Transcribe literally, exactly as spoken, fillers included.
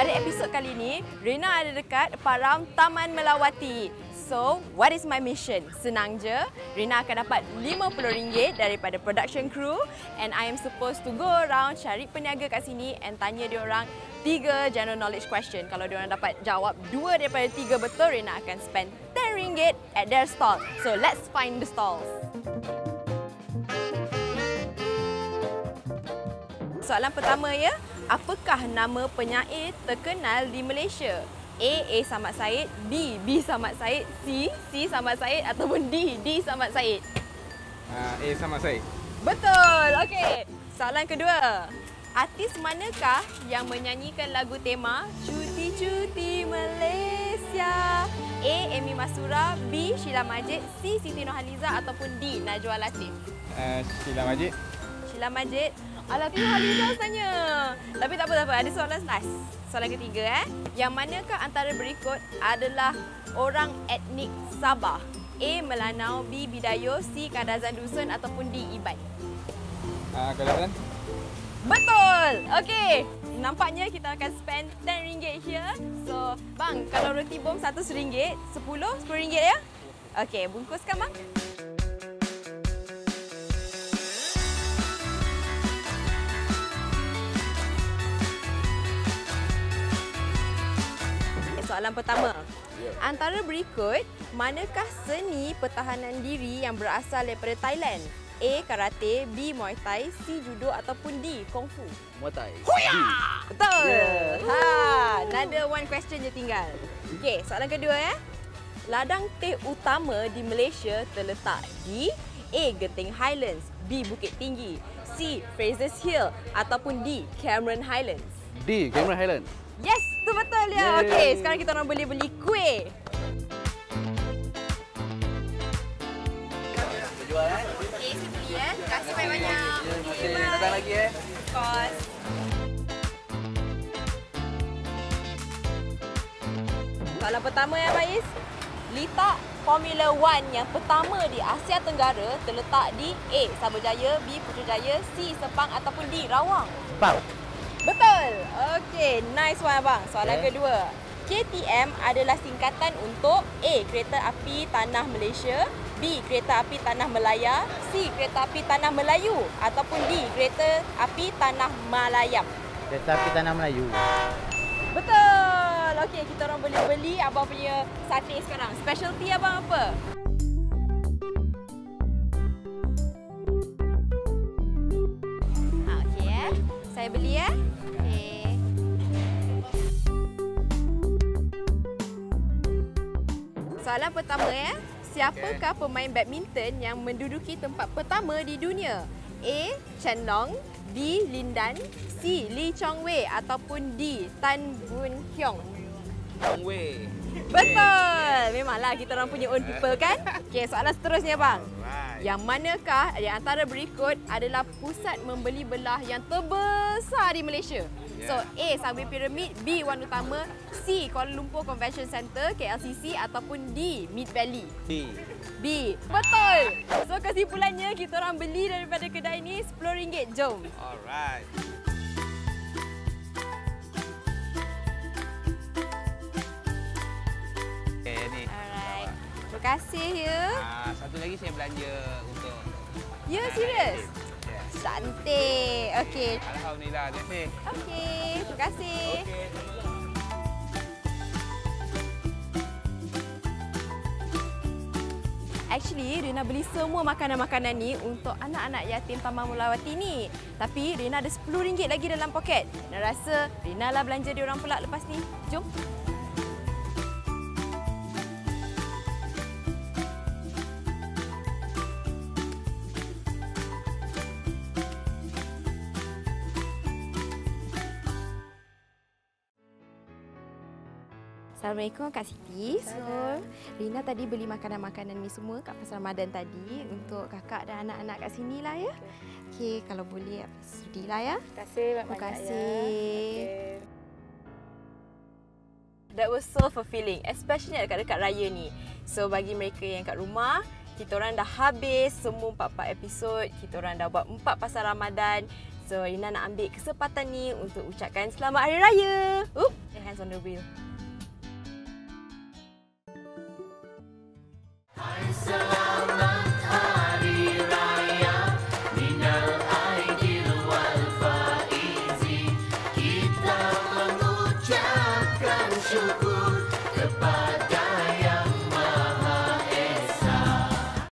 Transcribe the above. Pada episod kali ini, Rena ada dekat Param Taman Melawati. So, what is my mission? Senang je. Rena akan dapat lima puluh ringgit daripada production crew and I am supposed to go around cari peniaga kat sini and tanya diorang tiga general knowledge question. Kalau diorang dapat jawab dua daripada tiga betul, Rena akan spend sepuluh ringgit at their stall. So, let's find the stalls. Soalan pertama ya, apakah nama penyair terkenal di Malaysia? A. A. Samad Said, B. B. Samad Said, C. C. Samad Said ataupun D. D. Samad Said? Uh, A. Samad Said. Betul! Okey. Soalan kedua. Artis manakah yang menyanyikan lagu tema Cuti-Cuti Malaysia? A. Amy Masura, B. Sheila Majid, C. Siti Nurhaliza ataupun D. Najwa Latif? Uh, Sheila Majid. Sheila Majid. Alah, tiga hari dah rasanya. Tapi tak apa-apa, ada soalan last. Soalan ketiga. Eh? Yang manakah antara berikut adalah orang etnik Sabah? A. Melanau, B. Bidayuh, C. Kadazan Dusun ataupun D. Iban? Uh, Kadazan. Betul! Okey. Nampaknya kita akan spend sepuluh ringgit here. So, bang, kalau roti bom seratus ringgit, sepuluh, sepuluh ringgit ya? Okey, bungkuskan bang. Soalan pertama. Antara berikut, manakah seni pertahanan diri yang berasal daripada Thailand? A. Karate, B. Muay Thai, C. Judo ataupun D. Kung Fu? Muay Thai. Huya! Betul! Yeah. Ha, another one question je tinggal. Okey, soalan kedua. Eh? Ladang teh utama di Malaysia terletak di A. Genting Highlands, B. Bukit Tinggi, C. Fraser's Hill ataupun D. Cameron Highlands? D. Cameron Highlands. Yes, tu betul ya. Okey, sekarang kita orang boleh beli kuih. Jual eh. Okey, saya beli eh. Terima kasih banyak. Terima kasih. Datang lagi eh. Of course. Soalan pertama ya, Baiz. Letak Formula One yang pertama di Asia Tenggara terletak di A. Saberjaya, B. Putrajaya, C. Sepang ataupun D. Rawang? Sepang. Betul. Okey, nice one abang. Soalan okay. Kedua. K T M adalah singkatan untuk A. Kereta Api Tanah Malaysia, B. Kereta Api Tanah Melaya, C. Kereta Api Tanah Melayu ataupun D. Kereta Api Tanah Malayam. Kereta Api Tanah Melayu. Betul. Okey, kita orang boleh beli abang punya sate sekarang. Specialty abang apa? Saya beli ya. Okey. Soalan pertama ya. Siapakah pemain badminton yang menduduki tempat pertama di dunia? A. Chen Long, B. Lin Dan, C. Lee Chong Wei ataupun D. Tan Boon Hiong? Chong Wei. Betul. Memanglah kita orang punya own people kan? Okey, soalan seterusnya bang. Yang manakah di antara berikut adalah pusat membeli belah yang terbesar di Malaysia? Yeah. So, A. Sunway Pyramid, B. Wang Utama, C. Kuala Lumpur Convention Center, K L C C ataupun D. Mid Valley? B. B. Betul! So, kesimpulannya kita orang beli daripada kedai ini sepuluh ringgit. Jom! Alright. Okay, ni. Alright. Terima kasih ya. Satu lagi saya belanja untuk... Ya, serius? Ya. Cantik. Okey. Alhamdulillah. Terima kasih. Okey. Terima kasih. Okay. Actually, Rena beli semua makanan-makanan ni untuk anak-anak yatim Taman Melawati ni. Tapi, Rena ada sepuluh ringgit lagi dalam poket. Rena rasa Rena lah belanja diorang pula lepas ni. Jom. Assalamualaikum Kak Siti. So, Rina tadi beli makanan-makanan ni semua kat Pasar Ramadhan tadi untuk kakak dan anak-anak kat sini lah ya. Okey, kalau boleh sudi lah ya. Terima kasih banyak-banyak. Terima kasih. Ya. Okay. That was so fulfilling, especially dekat-dekat raya ni. So, bagi mereka yang kat rumah, kita orang dah habis semua empat-empat episod. Kita orang dah buat empat Pasar Ramadhan. So, Rina nak ambil kesempatan ni untuk ucapkan selamat Hari Raya. Oops. hands on the wheel. I